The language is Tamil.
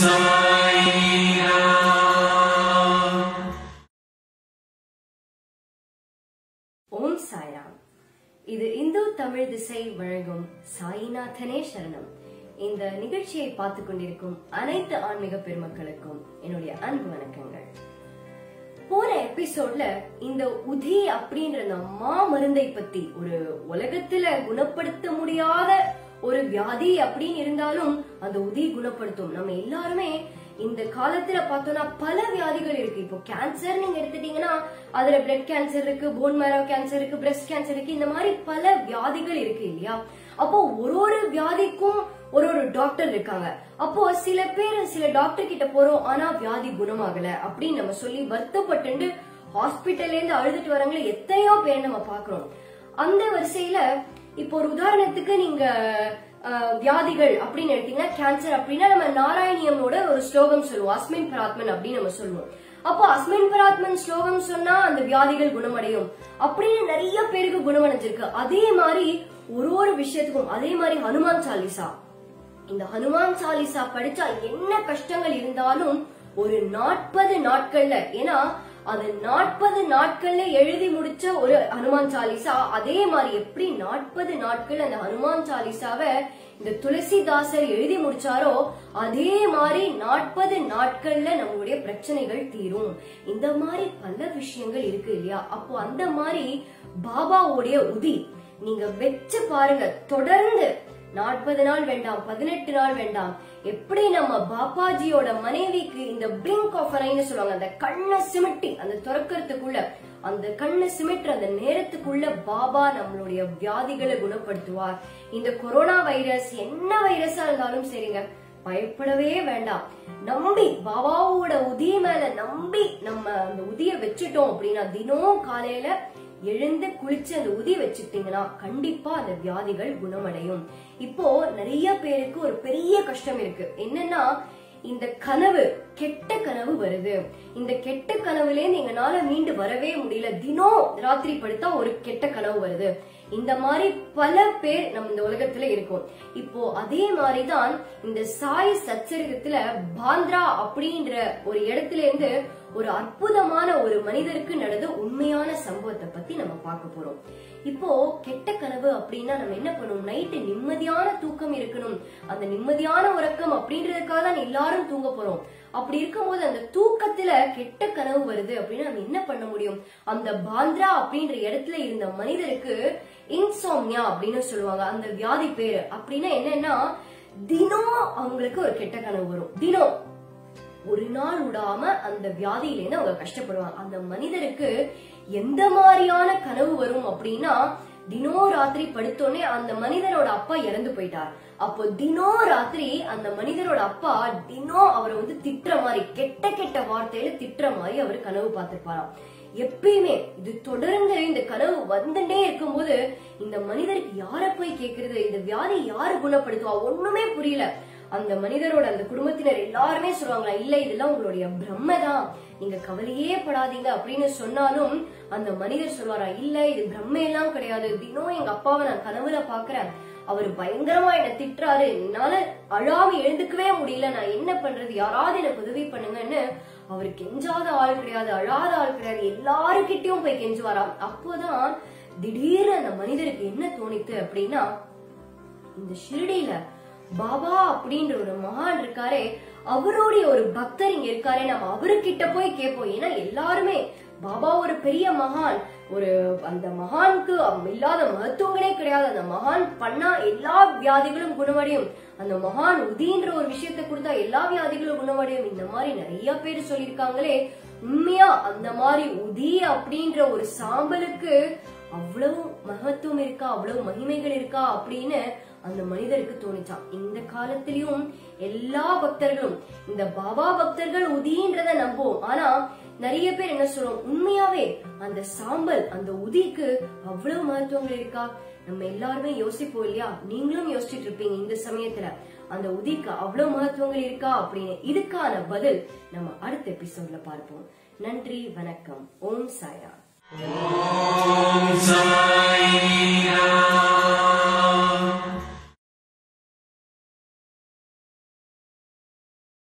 Om Sairam. இது இந்து தமிழ் திசை வழங்கும் சாயிநாதனே சரணம். இந்த நிகழ்ச்சியை பார்த்துக் கொண்டிருக்கும் அனைத்து ஆன்மீக பெருமக்களுக்கும் என்னுடைய அன்பு வணக்கங்கள். போன எபிசோட்ல இந்த உதி அப்படின்ற மா மருந்தை பத்தி, ஒரு உலகத்துல குணப்படுத்த முடியாத ஒரு வியாதி அப்படின்னு இருந்தாலும் அந்த உதி குணப்படுத்தும். நம்ம எல்லாருமே இந்த காலத்துல பார்த்தோம்னா பல வியாதிகள் இருக்கு. இப்போ கேன்சர் நீங்க எடுத்துட்டீங்கன்னா அதுல பிளட் கேன்சர் இருக்கு, போன் மேரோ கேன்சர் இருக்கு, பிரெஸ்ட் கேன்சர் இருக்கு, இந்த மாதிரி பல வியாதிகள் இருக்கு இல்லையா? அப்போ ஒரு வியாதிக்கும் ஒரு டாக்டர் இருக்காங்க. அப்போ சில பேர் சில டாக்டர் கிட்ட போறோம், ஆனா வியாதி குணமாகல அப்படின்னு நம்ம சொல்லி வருத்தப்பட்டு ஹாஸ்பிட்டல்ல இருந்து அழுதுட்டு வரவங்களை எத்தனையோ பேர் நம்ம பாக்குறோம். அந்த வரிசையில இப்போ ஒரு உதாரணத்துக்கு நீங்க வியாதிகள் அப்படின்னு எடுத்தீங்கன்னா, கேன்சர் அப்படின்னா நம்ம நாராயணியனோட ஒரு ஸ்லோகம் சொல்லுவோம், அஸ்மின் பராத்மன் அப்படின்னு நம்ம சொல்லுவோம். அப்போ அஸ்மின் பராத்மன் ஸ்லோகம் சொன்னா அந்த வியாதிகள் குணமடையும் அப்படின்னு நிறைய பேருக்கு குணமடைஞ்சிருக்கு. அதே மாதிரி ஒரு விஷயத்துக்கும் அதே மாதிரி ஹனுமான் சாலிசா, இந்த ஹனுமான் சாலிசா படிச்சா என்ன கஷ்டங்கள் இருந்தாலும் ஒரு 40 நாட்கள்ல, ஏன்னா அது 40 நாட்கள்ல எழுதி முடிச்ச ஒரு ஹனுமான் சாலிசா. அதே மாதிரி எப்படி 40 நாட்கள் அந்த ஹனுமான் சாலிசாவை இந்த துளசிதாசர் எழுதி முடிச்சாரோ அதே மாதிரி 40 நாட்கள்ல நம்மளுடைய பிரச்சனைகள் தீரும். இந்த மாதிரி பல விஷயங்கள் இருக்கு இல்லையா? அப்போ அந்த மாதிரி பாபாவுடைய உதி நீங்க வெச்சு பாருங்க. தொடர்ந்து 40 நாள் வேண்டாம், 18 நாள் வேண்டாம். எப்படி நம்ம பாபாஜியோட மனைவிக்கு இந்த பிளிங்க் ஆஃப் அன் ஐன்னு சொல்லுவாங்க, அந்த கண்ணை சிமிட்டி, அந்த துறக்கிறதுக்குள்ள, அந்த கண்ணை சிமிட்டு அந்த நேரத்துக்குள்ள பாபா நம்மளுடைய வியாதிகளை குணப்படுத்துவார். இந்த கொரோனா வைரஸ் என்ன வைரஸா இருந்தாலும் சரிங்க, பயப்படவே வேண்டாம். நம்பி பாபாவோட உதிய மேல நம்பி நம்ம அந்த உதிய வச்சுட்டோம் அப்படின்னா, தினம் காலையில எழுந்து குளிச்சு அந்த உதி வச்சுட்டீங்கன்னா கண்டிப்பா அந்த வியாதிகள் குணமடையும். இப்போ நிறைய பேருக்கு ஒரு பெரிய கஷ்டம் இருக்கு. என்னன்னா, இந்த கனவு, கெட்ட கனவு வருது. இந்த கெட்ட கனவுல இருந்து எங்களால மீண்டு வரவே முடியல. தினம் ராத்திரி படுத்தா ஒரு கெட்ட கனவு வருது. இந்த மாதிரி பல பேர் நம்ம இந்த உலகத்துல இருக்கும். இப்போ அதே மாதிரிதான் இந்த சாய் சச்சரிகத்துல பாந்திரா அப்படின்ற ஒரு இடத்துல இருந்து ஒரு அற்புதமான ஒரு மனிதருக்கு நடந்த உண்மையான சம்பவத்தை பத்தி நம்ம பார்க்க போறோம். இப்போ கெட்ட கனவு அப்படின்னா நம்ம என்ன பண்ணுவோம்? நைட்டு நிம்மதியான தூக்கம் இருக்கணும், அந்த நிம்மதியான உறக்கம் அப்படின்றதுக்காக தான் எல்லாரும் தூங்க போறோம். அப்படி இருக்கும்போது அந்த தூக்கத்துல கெட்ட கனவு வருது அப்படின்னா நம்ம என்ன பண்ண முடியும்? அந்த பாந்திரா அப்படின்ற இடத்துல இருந்த மனிதருக்கு இன்சோம்னியா அப்படின்னு சொல்லுவாங்க, அந்த வியாதி பேரு. அப்படின்னா என்னன்னா, தினம் அவங்களுக்கு ஒரு கெட்ட கனவு வரும். தினம் ஒரு நாள் விடாம அந்த வியாதியிலேருந்து அவங்க கஷ்டப்படுவாங்க. அந்த மனிதருக்கு எந்த மாதிரியான கனவு வரும் அப்படின்னா, தினோ ராத்திரி படுத்தோடனே அந்த மனிதரோட அப்பா இறந்து போயிட்டார். அப்போ தினோ ராத்திரி அந்த மனிதரோட அப்பா தினோ அவரை வந்து திட்டுற மாதிரி, கெட்ட கெட்ட வார்த்தையில திட்டுற மாதிரி அவரு கனவு பார்த்திருப்பாராம். எப்பயுமே இது தொடர்ந்து இந்த கனவு வந்துட்டே இருக்கும் போது இந்த மனிதருக்கு யார போய் கேக்குறது? இந்த வியாதி யாரு குணப்படுத்துவா? ஒண்ணுமே புரியல. அந்த மனிதரோட அந்த குடும்பத்தினர் எல்லாருமே சொல்லுவாங்களா, இல்ல இதெல்லாம் உங்களுடைய பிரம்மதான், நீங்க கவலையே படாதீங்க அப்படின்னு சொன்னாலும் அந்த மனிதர் சொல்லுவாரா, இல்ல இது பிரம்ம எல்லாம் கிடையாது, தினம் எங்க அப்பாவை நான் கனவுல பாக்குறேன், அவரு பயங்கரமா என்ன திட்டுறாரு, என்னால அழாம எழுந்துக்கவே முடியல, நான் என்ன பண்றது, யாராவது எனக்கு உதவி பண்ணுங்கன்னு அவரு கெஞ்சாத ஆள் கிடையாது, அழாத ஆள் கிடையாது, எல்லாருக்கிட்டையும் போய் கெஞ்சுவாராம். அப்போதான் திடீர்னு அந்த மனிதருக்கு என்ன தோணித்து அப்படின்னா, இந்த ஷிரடியில பாபா அப்படின்ற ஒரு மகான் இருக்காரே, அவருடைய ஒரு பக்தர் இங்க இருக்காரே, நம்ம அவருகிட்ட போய் கேட்போம். ஏன்னா எல்லாருமே பாபா ஒரு பெரிய மகான், ஒரு அந்த மகானுக்கு இல்லாத மருத்துவங்களே கிடையாது, அந்த மகான் பண்ணா எல்லா வியாதிகளும் குணமடையும், அந்த மகான் உதின்ற ஒரு விஷயத்த கொடுத்தா எல்லா வியாதிகளும் குணமடையும், இந்த மாதிரி நிறைய பேரு சொல்லியிருக்காங்களே. உண்மையா அந்த மாதிரி உதி அப்படின்ற ஒரு சாம்பலுக்கு அவ்வளவு மகத்துவம் இருக்கா, அவ்வளவு மகிமைகள் இருக்கா அப்படின்னு அந்த மனிதருக்கு தோணிச்சான். இந்த காலத்திலயும் எல்லா பக்தர்களும், இந்த பாபா பக்தர்கள் உதின்றத நம்புவோம், ஆனா நிறைய பேர் என்ன சொல்றோம், உண்மையாவே அந்த சாம்பல், அந்த உதிக்கு அவ்வளவு மகத்துவங்கள் இருக்கா? நம்ம எல்லாருமே யோசிப்போம் இல்லையா? நீங்களும் யோசிச்சுட்டு இருப்பீங்க இந்த சமயத்துல, அந்த உதிக்கு அவ்வளவு மகத்துவங்கள் இருக்கா அப்படின்னு. இதுக்கான பதில் நம்ம அடுத்த எபிசோட்ல பார்ப்போம். நன்றி, வணக்கம். ஓம் சாய்ராம்.